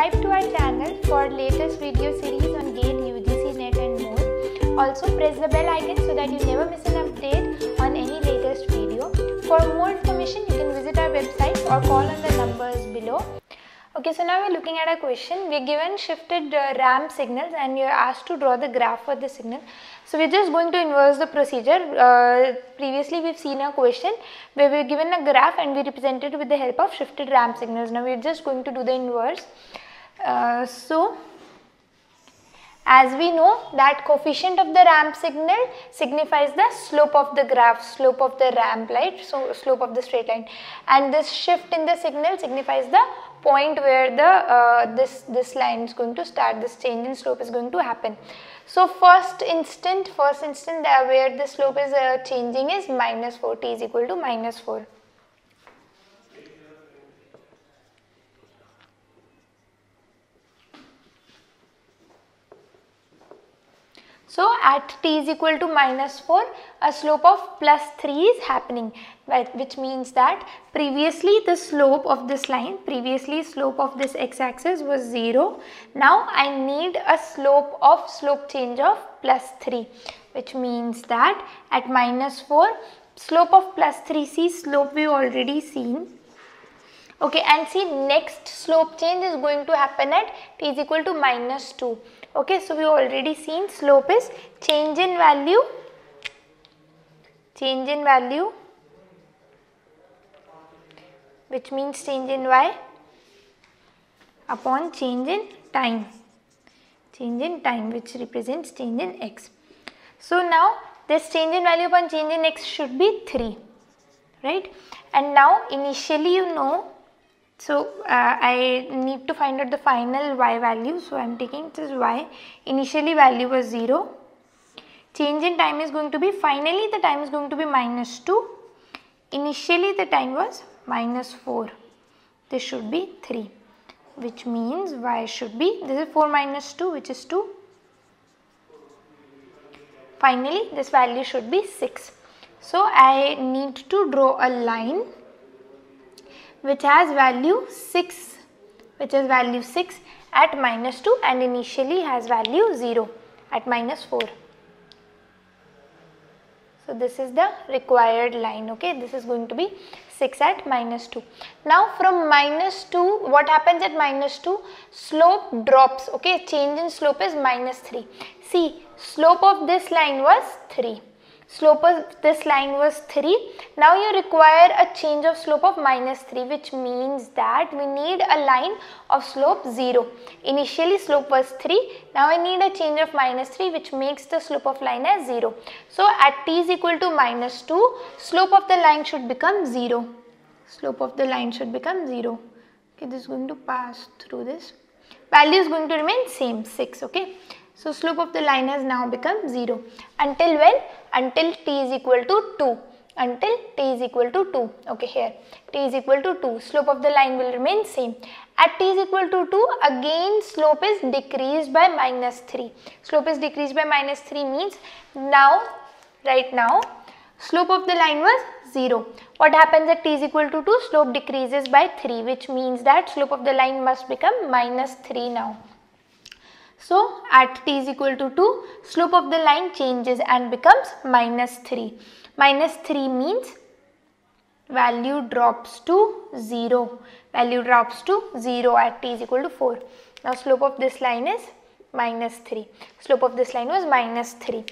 Subscribe to our channel for latest video series on GATE, UGC, NET and more. Also press the bell icon so that you never miss an update on any latest video. For more information you can visit our website or call on the numbers below. Okay, so now we are looking at a question. We are given shifted ramp signals and you are asked to draw the graph for the signal. So we are just going to inverse the procedure. Previously we have seen a question where we are given a graph and we represent it with the help of shifted ramp signals. Now we are just going to do the inverse. So as we know that coefficient of the ramp signal signifies the slope of the graph, slope of the ramp, right? So slope of the straight line, and this shift in the signal signifies the point where the this line is going to start, this change in slope is going to happen. So first instant where the slope is changing is -4, t is equal to -4. So at t is equal to -4, a slope of +3 is happening, which means that previously the slope of this line, previously slope of this x-axis was 0. Now I need a slope change of +3, which means that at -4, slope of +3, see, slope we already seen. Okay, and see, next slope change is going to happen at t is equal to -2. Okay, so we already seen slope is change in value, which means change in y upon change in time, which represents change in x. So now this change in value upon change in x should be 3, right? And now initially, you know, so I need to find out the final y value, so I am taking this y, initially value was 0, change in time is going to be, finally the time is going to be -2, initially the time was -4, this should be 3, which means y should be, this is 4 - 2, which is 2, finally this value should be 6. So I need to draw a line which has value 6, at -2, and initially has value 0 at -4. So this is the required line. Okay, this is going to be 6 at -2. Now from -2, what happens at -2? Slope drops. Okay, change in slope is -3. See, slope of this line was 3. Slope of this line was 3. Now you require a change of slope of -3, which means that we need a line of slope 0. Initially slope was 3. Now I need a change of -3, which makes the slope of line as 0. So at t is equal to -2, slope of the line should become 0. Slope of the line should become 0. Okay, this is going to pass through this. Value is going to remain same, 6. Okay. So slope of the line has now become 0 until when? Until t is equal to 2. Until t is equal to 2. Okay, here t is equal to 2. Slope of the line will remain same. At t is equal to 2, again slope is decreased by -3. Slope is decreased by -3 means now, right now, slope of the line was 0. What happens at t is equal to 2? Slope decreases by 3, which means that slope of the line must become -3 now. So at t is equal to 2, slope of the line changes and becomes -3. -3 means value drops to 0. Value drops to 0 at t is equal to 4. Now slope of this line is -3. Slope of this line was -3.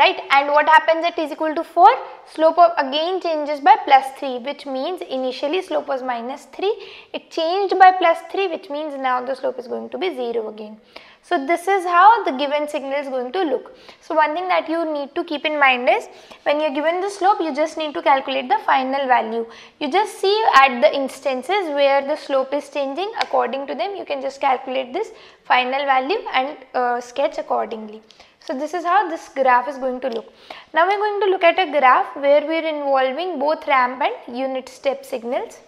Right? And what happens at t is equal to 4? Slope of again changes by +3, which means initially slope was -3. It changed by +3, which means now the slope is going to be 0 again. So this is how the given signal is going to look. So one thing that you need to keep in mind is when you are given the slope, you just need to calculate the final value. You just see at the instances where the slope is changing, according to them you can just calculate this final value and sketch accordingly. So this is how this graph is going to look. Now we are going to look at a graph where we are involving both ramp and unit step signals.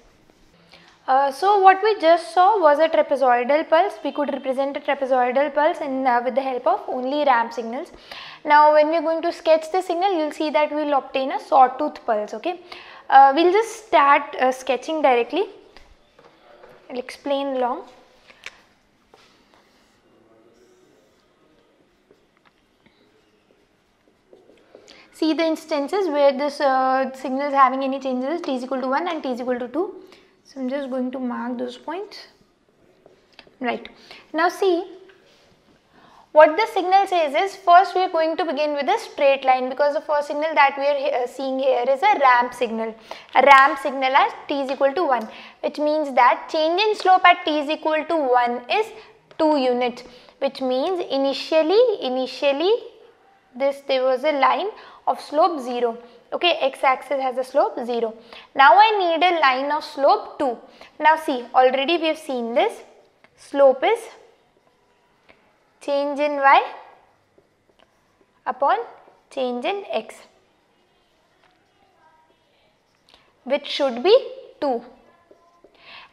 So what we just saw was a trapezoidal pulse. We could represent a trapezoidal pulse and with the help of only ramp signals. Now when we are going to sketch the signal, you will see that we will obtain a sawtooth pulse. Okay, we will just start sketching directly. I will explain long. see the instances where this signal is having any changes, t is equal to 1 and t is equal to 2. So I am just going to mark those points. Right. Now see, what the signal says is, first we are going to begin with a straight line, because the first signal that we are seeing here is a ramp signal. A ramp signal at t is equal to 1, which means that change in slope at t is equal to 1 is 2 units, which means initially there was a line of slope 0. Okay, x axis has a slope 0. Now I need a line of slope 2. Now see, already we have seen this. Slope is change in y upon change in x, which should be 2.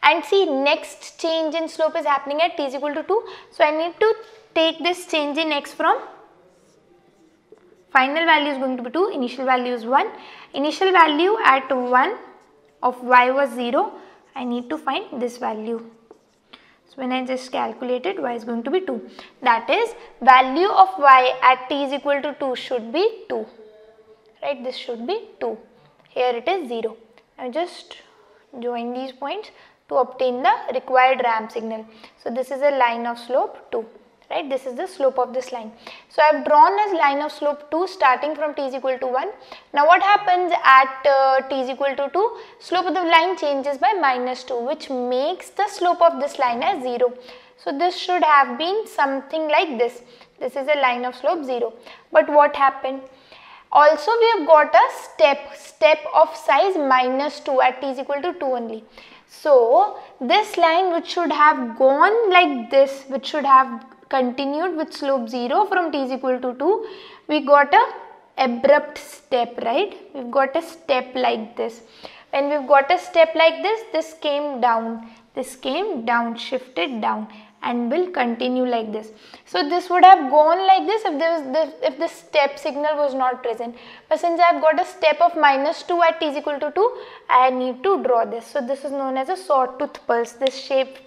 And see, next change in slope is happening at t is equal to 2. So I need to take this change in x from final value is going to be 2, initial value is 1. Initial value at 1 of y was 0. I need to find this value. When I just calculated, y is going to be 2. That is, value of y at t is equal to 2 should be 2. Right, this should be 2. Here it is 0. Now just join these points to obtain the required ramp signal. So this is a line of slope 2. Right, this is the slope of this line. So I have drawn a line of slope 2 starting from t is equal to 1. Now what happens at t is equal to 2? Slope of the line changes by minus 2, which makes the slope of this line as 0. So this should have been something like this. This is a line of slope 0. But what happened? Also we have got a step of size minus 2 at t is equal to 2 only. So this line, which should have gone like this, which should have continued with slope 0 from t is equal to 2, we got a abrupt step, right? We've got a step like this. When we've got a step like this, this came down, shifted down, and will continue like this. So this would have gone like this if there was if the step signal was not present. But since I've got a step of minus 2 at t is equal to 2, I need to draw this. So this is known as a sawtooth pulse. This shape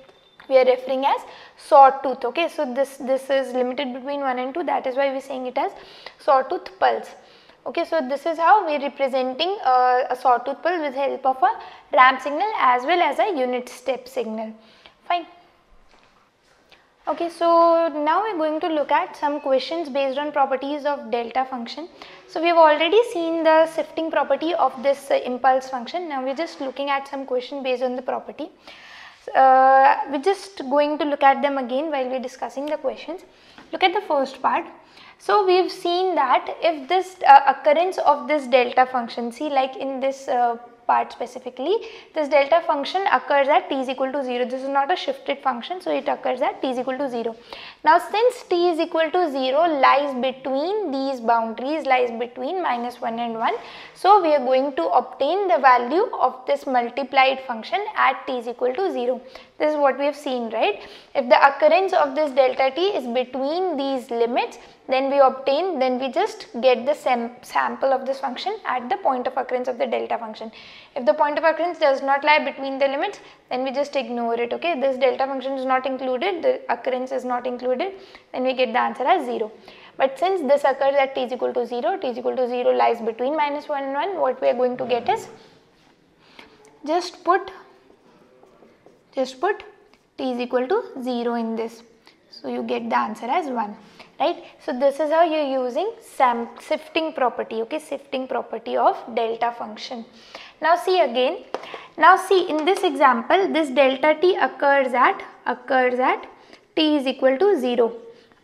we are referring as sawtooth. Okay, so this is limited between 1 and 2, that is why we are saying it as sawtooth pulse. Okay, so this is how we are representing a sawtooth pulse with help of a ramp signal as well as a unit step signal. Fine. Okay, so now we are going to look at some questions based on properties of delta function. So we have already seen the shifting property of this impulse function. Now we are just looking at some question based on the property. We're just going to look at them again while we're discussing the questions. Look at the first part. So we've seen that if this occurrence of this delta function, see, like in this part specifically, this delta function occurs at t is equal to 0. This is not a shifted function, so it occurs at t is equal to 0. Now since t is equal to 0 lies between these boundaries, lies between minus 1 and 1, so we are going to obtain the value of this multiplied function at t is equal to 0. This is what we have seen, right? If the occurrence of this delta t is between these limits, then we just get the sample of this function at the point of occurrence of the delta function. If the point of occurrence does not lie between the limits, then we just ignore it. Okay, this delta function is not included, the occurrence is not included, then we get the answer as 0. But since this occurs at t is equal to 0, t is equal to 0 lies between minus 1 and 1, what we are going to get is, just put t is equal to 0 in this. So you get the answer as 1. Right. So this is how you are using shifting property, okay, shifting property of delta function. Now see again, in this example, this delta t occurs at t is equal to 0,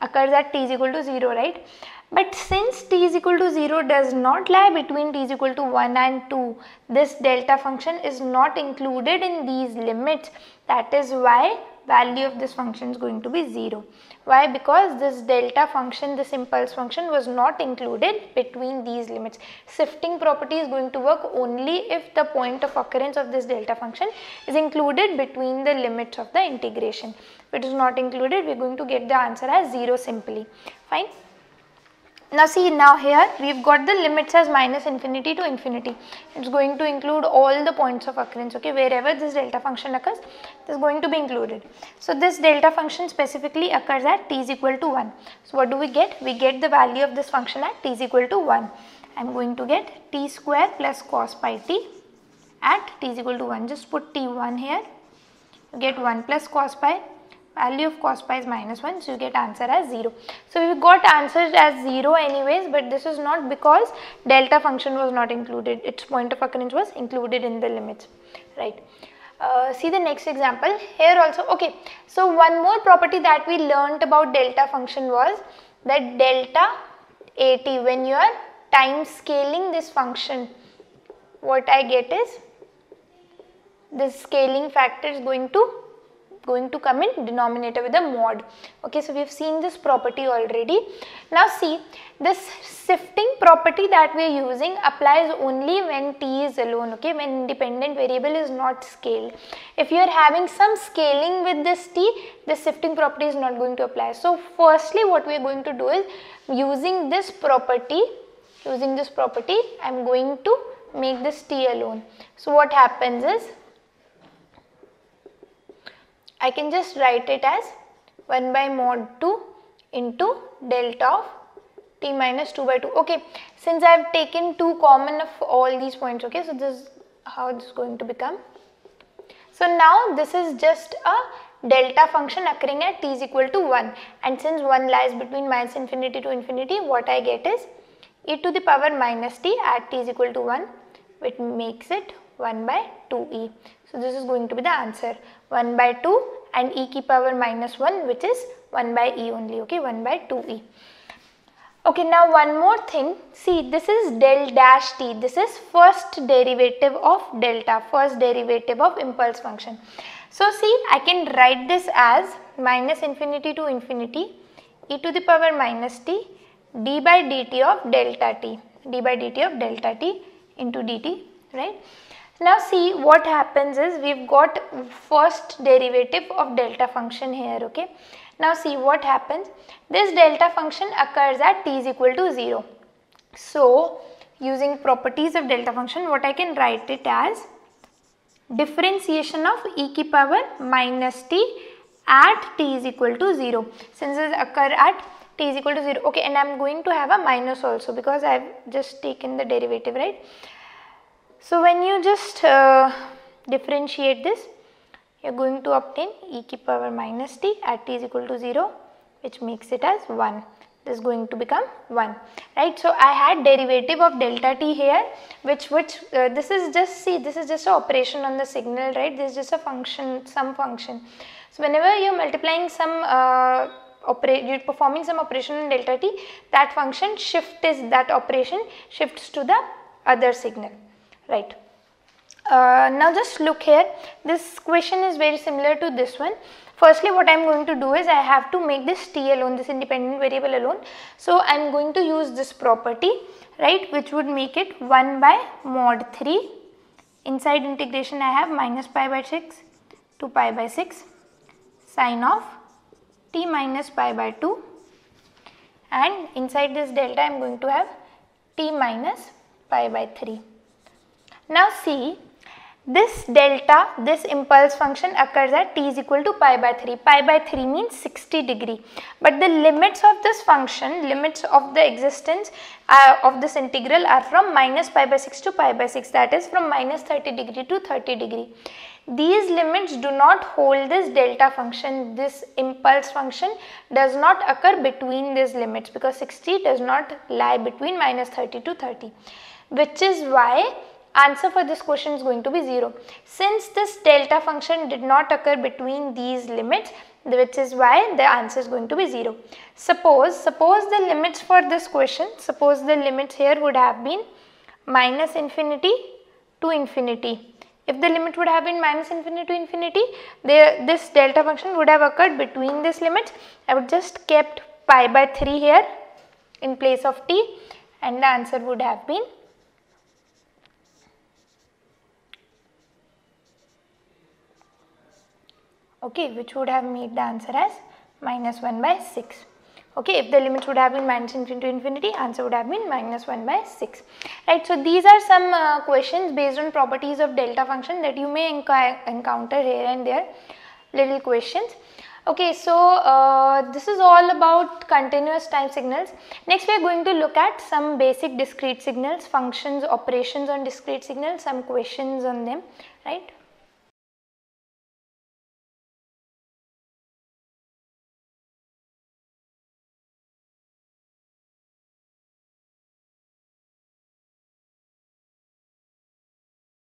right. But since t is equal to 0 does not lie between t is equal to 1 and 2, this delta function is not included in these limits. That is why value of this function is going to be 0. Why? Because this delta function, this impulse function, was not included between these limits. Shifting property is going to work only if the point of occurrence of this delta function is included between the limits of the integration. If it is not included, we are going to get the answer as 0 simply. Fine. Now see, now here we've got the limits as minus infinity to infinity. It's going to include all the points of occurrence, okay, wherever this delta function occurs, this is going to be included. So this delta function specifically occurs at t is equal to 1. So what do we get? We get the value of this function at t is equal to 1. I am going to get t square plus cos pi t at t is equal to 1. Just put t1 here. You get 1 plus cos pi. Value of cos pi is minus 1, so you get answer as 0. So we got answers as 0 anyways, but this is not because delta function was not included. Its point of occurrence was included in the limits, right? See the next example here also. Okay, so one more property that we learnt about delta function was that delta at, when you are time scaling this function, what I get is this scaling factor is going to come in denominator with a mod. Okay, so we have seen this property already. Now see, this shifting property that we are using applies only when t is alone, okay, when independent variable is not scaled. If you are having some scaling with this t, the shifting property is not going to apply. So firstly what we are going to do is, using this property, I am going to make this t alone. So what happens is, I can just write it as 1 by mod 2 into delta of t minus 2 by 2. Okay, since I have taken 2 common of all these points, okay, so this is how this is going to become. So now this is just a delta function occurring at t is equal to 1, and since 1 lies between minus infinity to infinity, what I get is e to the power minus t at t is equal to 1, which makes it 1 by 2e. So this is going to be the answer, 1 by 2 and e ki power minus 1, which is 1 by e only, okay, 1 by 2e. Okay, now one more thing, see, this is del dash t, this is first derivative of delta, first derivative of impulse function. So see, I can write this as minus infinity to infinity e to the power minus t d by dt of delta t, d by dt of delta t into dt, right? Now see what happens is, we've got first derivative of delta function here, okay. Now see what happens, this delta function occurs at t is equal to 0. So using properties of delta function, what I can write it as differentiation of e ki power minus t at t is equal to 0, since this occur at t is equal to 0, okay, and I am going to have a minus also because I have just taken the derivative, right? So when you just differentiate this, you are going to obtain e ki power minus t at t is equal to 0, which makes it as 1. This is going to become 1, right? So I had derivative of delta t here, which this is just, see, this is just an operation on the signal, right? This is just a function, some function. So whenever you are multiplying some you're performing some operation on delta t, that function shifts to the other signal, right? Now just look here, this question is very similar to this one. Firstly what I am going to do is, I have to make this t alone, this independent variable alone. So I am going to use this property, right, which would make it 1 by mod 3. Inside integration I have minus pi by 6 to pi by 6 sine of t minus pi by 2, and inside this delta I am going to have t minus pi by 3. Now see, this delta, this impulse function occurs at t is equal to pi by 3. Pi by 3 means 60 degree. But the limits of this function, limits of the existence of this integral are from minus pi by 6 to pi by 6. That is from minus 30 degree to 30 degree. These limits do not hold this delta function, this impulse function does not occur between these limits because 60 does not lie between minus 30 to 30. Which is why answer for this question is going to be 0. Since this delta function did not occur between these limits, which is why the answer is going to be 0. Suppose the limits for this question, suppose the limits here would have been minus infinity to infinity. If the limit would have been minus infinity to infinity, this delta function would have occurred between these limits. I would just kept pi by 3 here in place of t, and the answer would have been 1 by 6. Okay, if the limits would have been minus infinity to infinity, answer would have been minus 1 by 6. Right, so these are some questions based on properties of delta function that you may encounter here and there, little questions. Okay, so this is all about continuous time signals. Next we are going to look at some basic discrete signals, functions, operations on discrete signals, some questions on them, right.